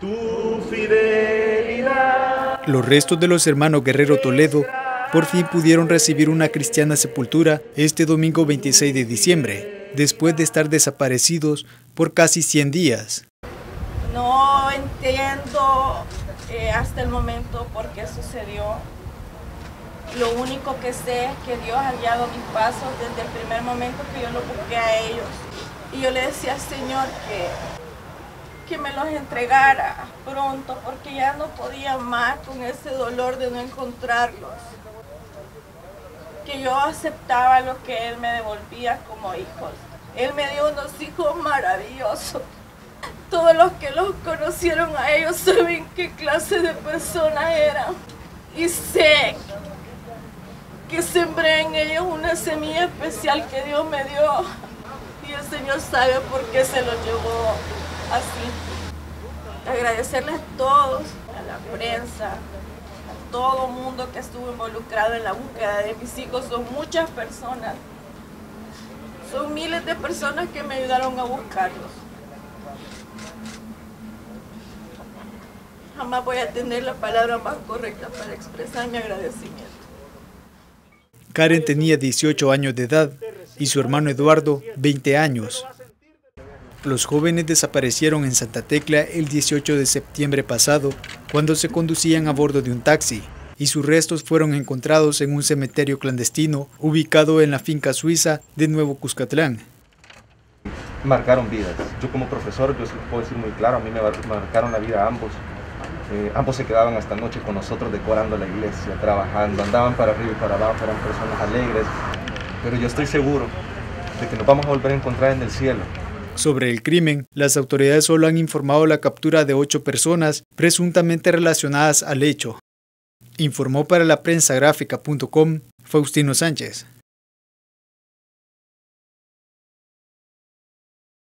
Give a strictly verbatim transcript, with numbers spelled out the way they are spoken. tu fidelidad. Los restos de los hermanos Guerrero Toledo por fin pudieron recibir una cristiana sepultura este domingo veintiséis de diciembre, después de estar desaparecidos por casi cien días. No entiendo eh, hasta el momento por qué sucedió. Lo único que sé es que Dios ha guiado mis pasos desde el primer momento que yo lo busqué a ellos. Y yo le decía al Señor que, que me los entregara pronto, porque ya no podía más con ese dolor de no encontrarlos. Que yo aceptaba lo que Él me devolvía como hijos. Él me dio unos hijos maravillosos. Todos los que los conocieron a ellos saben qué clase de personas eran. Y sé que sembré en ellos una semilla especial que Dios me dio. Y el Señor sabe por qué se los llevó así. Agradecerles a todos, a la prensa, a todo el mundo que estuvo involucrado en la búsqueda de mis hijos. Son muchas personas. Son miles de personas que me ayudaron a buscarlos. Jamás voy a tener la palabra más correcta para expresar mi agradecimiento. Karen tenía dieciocho años de edad y su hermano Eduardo, veinte años. Los jóvenes desaparecieron en Santa Tecla el dieciocho de septiembre pasado, cuando se conducían a bordo de un taxi, y sus restos fueron encontrados en un cementerio clandestino ubicado en la finca suiza de Nuevo Cuscatlán. Marcaron vidas. Yo como profesor, yo puedo decir muy claro, a mí me marcaron la vida a ambos. Eh, ambos se quedaban hasta noche con nosotros decorando la iglesia, trabajando, andaban para arriba y para abajo, eran personas alegres, pero yo estoy seguro de que nos vamos a volver a encontrar en el cielo. Sobre el crimen, las autoridades solo han informado la captura de ocho personas presuntamente relacionadas al hecho. Informó para la prensa gráfica punto com Faustino Sánchez.